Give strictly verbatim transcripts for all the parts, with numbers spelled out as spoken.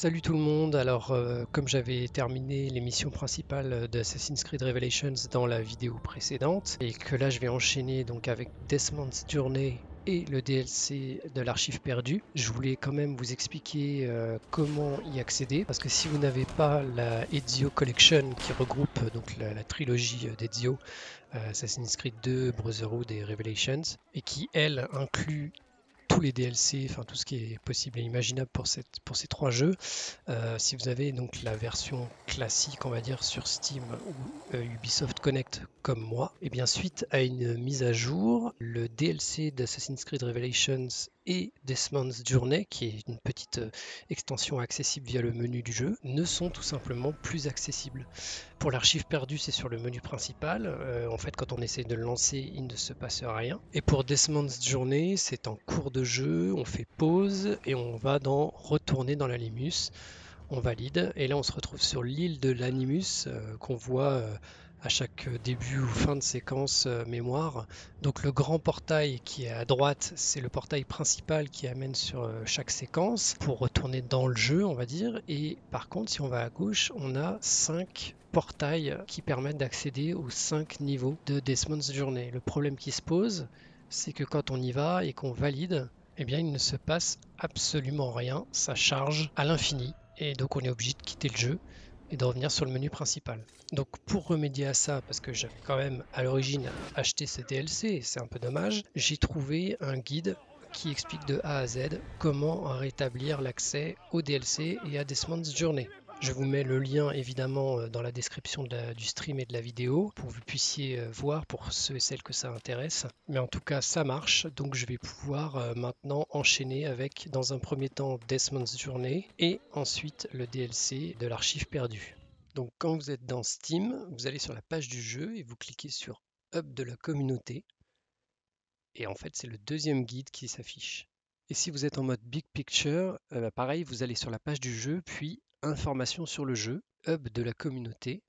Salut tout le monde, alors euh, comme j'avais terminé les missions principales d'Assassin's Creed Revelations dans la vidéo précédente et que là je vais enchaîner donc avec Desmond's Journey et le D L C de l'archive perdue, je voulais quand même vous expliquer euh, comment y accéder, parce que si vous n'avez pas la Ezio Collection qui regroupe donc la, la trilogie d'Ezio, euh, Assassin's Creed deux, Brotherhood et Revelations, et qui elle inclut tous les D L C, enfin tout ce qui est possible et imaginable pour, cette, pour ces trois jeux. Euh, si vous avez donc la version classique, on va dire sur Steam ou euh, Ubisoft Connect comme moi, et bien suite à une mise à jour, le D L C d'Assassin's Creed Revelations et Desmond's Journey, qui est une petite extension accessible via le menu du jeu, ne sont tout simplement plus accessibles. Pour l'archive perdue, c'est sur le menu principal. Euh, en fait, quand on essaie de le lancer, il ne se passe rien. Et pour Desmond's Journey, c'est en cours de jeu, on fait pause et on va dans retourner dans l'animus. On valide et là, on se retrouve sur l'île de l'animus euh, qu'on voit euh, à chaque début ou fin de séquence euh, mémoire. Donc le grand portail qui est à droite, c'est le portail principal qui amène sur euh, chaque séquence pour retourner dans le jeu, on va dire. Et par contre, si on va à gauche, on a cinq portails qui permettent d'accéder aux cinq niveaux de Desmond's Journey. Le problème qui se pose, c'est que quand on y va et qu'on valide, eh bien il ne se passe absolument rien, ça charge à l'infini. Et donc on est obligé de quitter le jeu et de revenir sur le menu principal. Donc pour remédier à ça, parce que j'avais quand même à l'origine acheté ce D L C, c'est un peu dommage, j'ai trouvé un guide qui explique de A à Z comment rétablir l'accès au D L C et à Desmond's Journey. Je vous mets le lien évidemment dans la description de la, du stream et de la vidéo pour que vous puissiez voir pour ceux et celles que ça intéresse. Mais en tout cas ça marche, donc je vais pouvoir maintenant enchaîner avec dans un premier temps Desmond's Journey et ensuite le D L C de l'archive perdue. Donc quand vous êtes dans Steam, vous allez sur la page du jeu et vous cliquez sur Hub de la communauté. Et en fait c'est le deuxième guide qui s'affiche. Et si vous êtes en mode Big Picture, euh, pareil, vous allez sur la page du jeu puis Informations sur le jeu, hub de la communauté,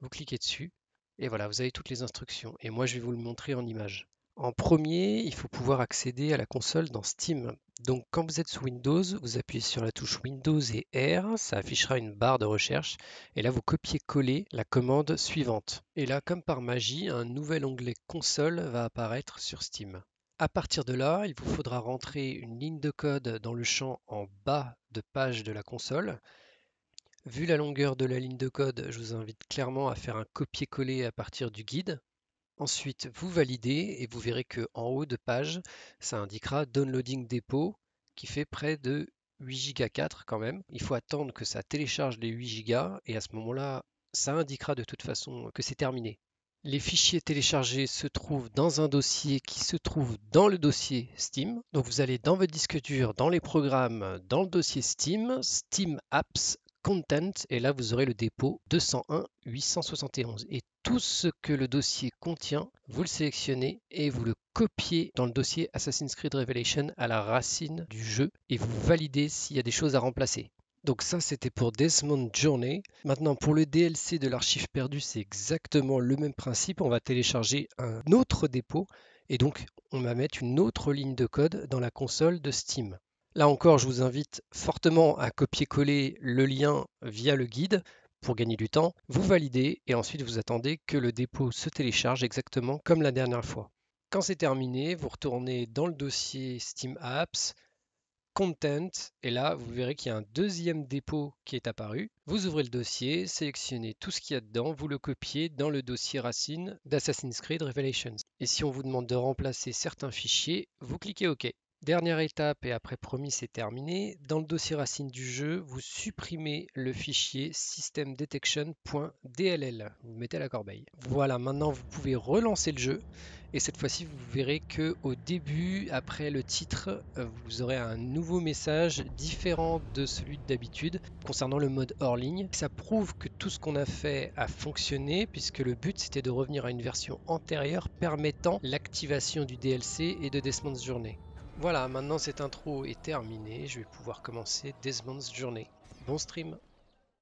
vous cliquez dessus et voilà, vous avez toutes les instructions et moi je vais vous le montrer en images. En premier, il faut pouvoir accéder à la console dans Steam. Donc quand vous êtes sous Windows, vous appuyez sur la touche Windows et R, ça affichera une barre de recherche et là vous copiez-collez la commande suivante. Et là, comme par magie, un nouvel onglet console va apparaître sur Steam. À partir de là, il vous faudra rentrer une ligne de code dans le champ en bas de page de la console. Vu la longueur de la ligne de code, je vous invite clairement à faire un copier-coller à partir du guide. Ensuite, vous validez et vous verrez que en haut de page, ça indiquera Downloading Depot qui fait près de huit giga quand même. Il faut attendre que ça télécharge les huit giga et à ce moment-là, ça indiquera de toute façon que c'est terminé. Les fichiers téléchargés se trouvent dans un dossier qui se trouve dans le dossier Steam. Donc vous allez dans votre disque dur, dans les programmes, dans le dossier Steam, Steam Apps, Content, et là vous aurez le dépôt deux cent un huit cent soixante et onze et tout ce que le dossier contient, vous le sélectionnez et vous le copiez dans le dossier Assassin's Creed Revelation à la racine du jeu et vous validez s'il y a des choses à remplacer. Donc ça c'était pour Desmond's Journey. Maintenant pour le D L C de l'archive perdue, c'est exactement le même principe, on va télécharger un autre dépôt et donc on va mettre une autre ligne de code dans la console de Steam. Là encore, je vous invite fortement à copier-coller le lien via le guide pour gagner du temps. Vous validez et ensuite vous attendez que le dépôt se télécharge exactement comme la dernière fois. Quand c'est terminé, vous retournez dans le dossier Steam Apps, Content, et là vous verrez qu'il y a un deuxième dépôt qui est apparu. Vous ouvrez le dossier, sélectionnez tout ce qu'il y a dedans, vous le copiez dans le dossier racine d'Assassin's Creed Revelations. Et si on vous demande de remplacer certains fichiers, vous cliquez OK. Dernière étape et après promis c'est terminé, dans le dossier racine du jeu, vous supprimez le fichier systemdetection point d l l, vous le mettez à la corbeille. Voilà, maintenant vous pouvez relancer le jeu et cette fois-ci vous verrez que au début, après le titre, vous aurez un nouveau message différent de celui d'habitude concernant le mode hors ligne. Ça prouve que tout ce qu'on a fait a fonctionné puisque le but c'était de revenir à une version antérieure permettant l'activation du D L C et de Desmond's Journey. Voilà, maintenant cette intro est terminée, je vais pouvoir commencer Desmond's Journey. Bon stream!